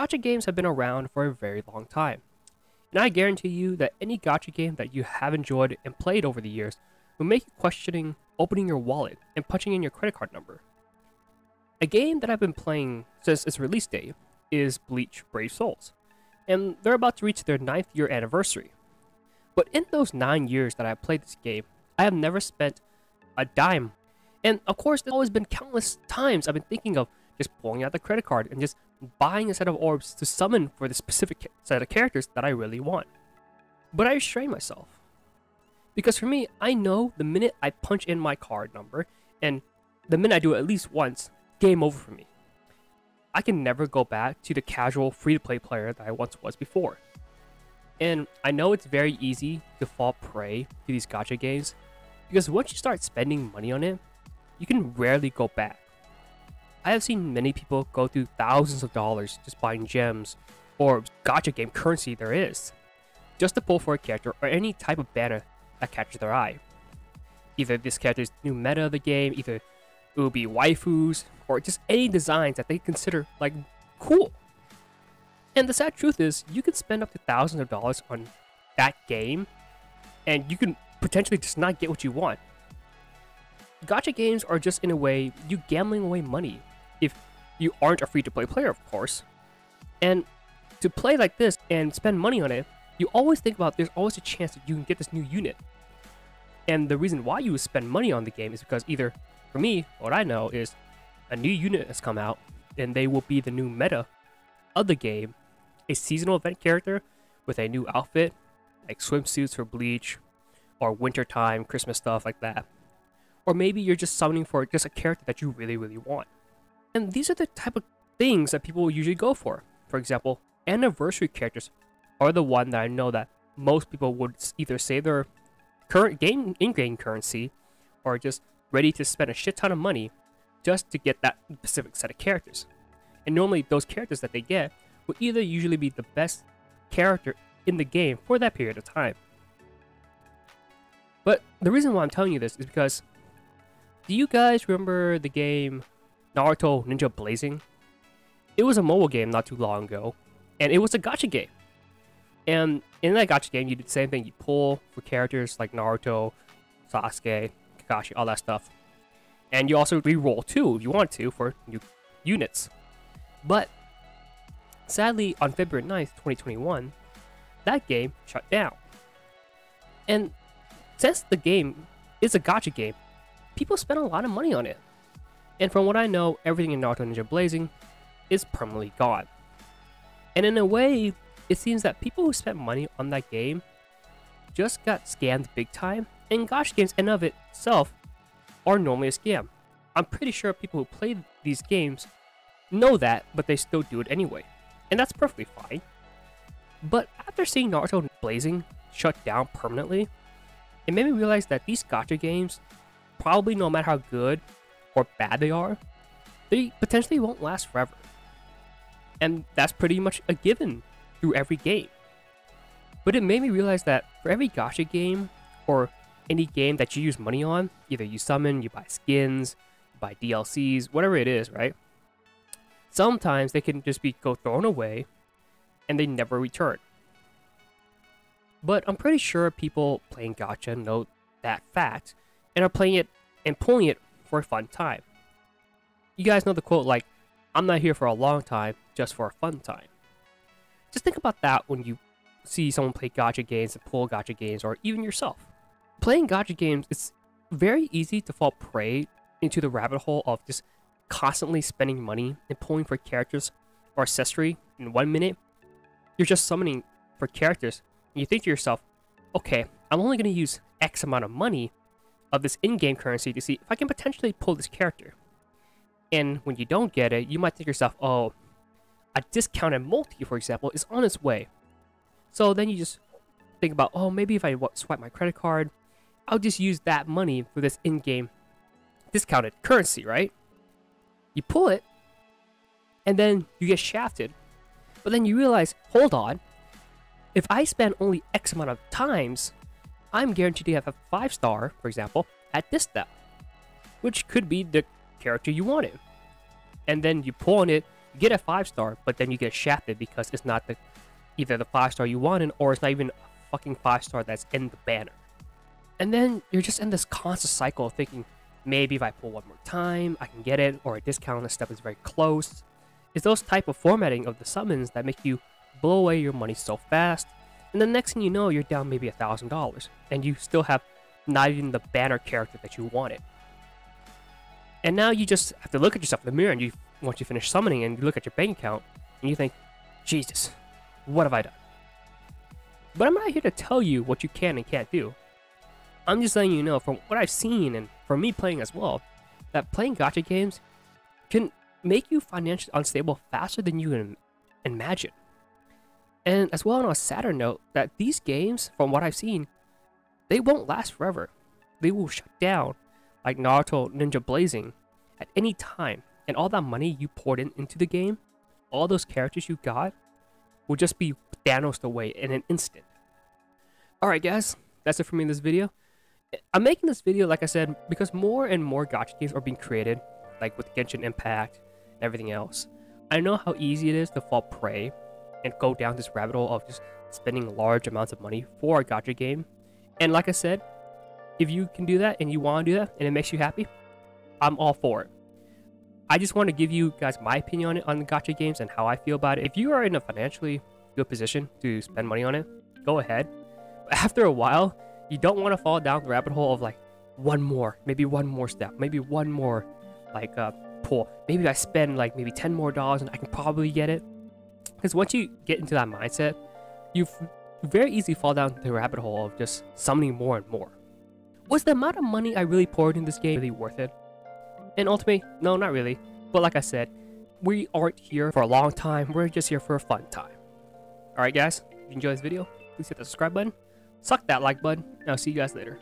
gacha games have been around for a very long time. And I guarantee you that any gacha game that you have enjoyed and played over the years will make you questioning opening your wallet and punching in your credit card number. A game that I've been playing since its release date is Bleach Brave Souls, and they're about to reach their 9th year anniversary. But in those 9 years that I've played this game, I have never spent a dime. And of course, there's always been countless times I've been thinking of just pulling out the credit card and just buying a set of orbs to summon for the specific set of characters that I really want. But I restrain myself. Because for me, I know the minute I punch in my card number, and the minute I do it at least once, game over for me. I can never go back to the casual free-to-play player that I once was before. And I know it's very easy to fall prey to these gacha games, because once you start spending money on it, you can rarely go back. I have seen many people go through thousands of dollars just buying gems or gacha game currency there is, just to pull for a character or any type of banner that catches their eye. Either this character's new meta of the game, either it will be waifus, or just any designs that they consider like cool. And the sad truth is, you can spend up to thousands of dollars on that game, and you can potentially just not get what you want. Gacha games are just, in a way, you gambling away money, if you aren't a free-to-play player, of course. And to play like this and spend money on it, you always think about there's always a chance that you can get this new unit. And the reason why you would spend money on the game is because either, for me, what I know is a new unit has come out, and they will be the new meta of the game, a seasonal event character with a new outfit, like swimsuits for Bleach, or wintertime, Christmas stuff like that. Or maybe you're just summoning for just a character that you really, really want. And these are the type of things that people usually go for. For example, anniversary characters are the one that I know that most people would either save their current game in-game currency or just ready to spend a shit ton of money just to get that specific set of characters. And normally those characters that they get will either usually be the best character in the game for that period of time. But the reason why I'm telling you this is because, do you guys remember the game Naruto Ninja Blazing? It was a mobile game not too long ago, and it was a gacha game. And in that gacha game, you did the same thing. You pull for characters like Naruto, Sasuke, Kakashi, all that stuff. And you also re-roll too, if you want to, for new units. But sadly, on February 9th, 2021, that game shut down. And since the game is a gacha game, people spend a lot of money on it. And from what I know, everything in Naruto Ninja Blazing is permanently gone. And in a way, it seems that people who spent money on that game just got scammed big time, and gacha games in and of itself are normally a scam. I'm pretty sure people who play these games know that, but they still do it anyway. And that's perfectly fine. But after seeing Naruto Blazing shut down permanently, it made me realize that these gacha games, probably no matter how good or bad they are, they potentially won't last forever. And that's pretty much a given through every game. But it made me realize that for every gacha game, or any game that you use money on, either you summon, you buy skins, you buy DLCs, whatever it is, right? Sometimes they can just be thrown away, and they never return. But I'm pretty sure people playing gacha know that fact, and are playing it and pulling it for a fun time. You guys know the quote, like, I'm not here for a long time, just for a fun time. Just think about that when you see someone play gacha games and pull gacha games, or even yourself. Playing gacha games, it's very easy to fall prey into the rabbit hole of just constantly spending money and pulling for characters or accessory. In 1 minute, you're just summoning for characters, and you think to yourself, okay, I'm only going to use X amount of money of this in-game currency to see if I can potentially pull this character. And when you don't get it, you might think to yourself, oh, a discounted multi, for example, is on its way. So then you just think about, oh, maybe if I swipe my credit card, I'll just use that money for this in-game discounted currency, right? You pull it, and then you get shafted. But then you realize, hold on, if I spend only X amount of times, I'm guaranteed to have a 5-star, for example, at this step, which could be the character you wanted. And then you pull on it, You get a 5-star, but then you get shafted because it's not either the 5-star you wanted, or it's not even a fucking 5-star that's in the banner. And then you're just in this constant cycle of thinking, maybe if I pull one more time, I can get it, or a discount on this step is very close. It's those type of formatting of the summons that make you blow away your money so fast, and the next thing you know, you're down maybe $1,000, and you still have not even the banner character that you wanted. And now you just have to look at yourself in the mirror, and you, once you finish summoning, and you look at your bank account, and you think, Jesus, what have I done? But I'm not here to tell you what you can and can't do. I'm just letting you know from what I've seen, and from me playing as well, that playing gacha games can make you financially unstable faster than you can imagine. And as well, on a sadder note, that these games, from what I've seen, they won't last forever. They will shut down, like Naruto Ninja Blazing, at any time, and all that money you poured into the game, all those characters you got, will just be Thanos'd away in an instant. Alright guys, that's it for me in this video. I'm making this video, like I said, because more and more gacha games are being created, like with Genshin Impact and everything else. I know how easy it is to fall prey and go down this rabbit hole of just spending large amounts of money for a gacha game. And like I said, if you can do that and you want to do that and it makes you happy, I'm all for it. I just want to give you guys my opinion on it, on the gacha games and how I feel about it. If you are in a financially good position to spend money on it, go ahead. But after a while, you don't want to fall down the rabbit hole of like maybe one more step, maybe one more like pull. Maybe I spend like maybe $10 more and I can probably get it. Because once you get into that mindset, you very easily fall down the rabbit hole of just summoning more and more. Was the amount of money I really poured in this game really worth it? And ultimately, no, not really. But like I said, we aren't here for a long time. We're just here for a fun time. Alright guys, if you enjoyed this video, please hit the subscribe button, suck that like button, and I'll see you guys later.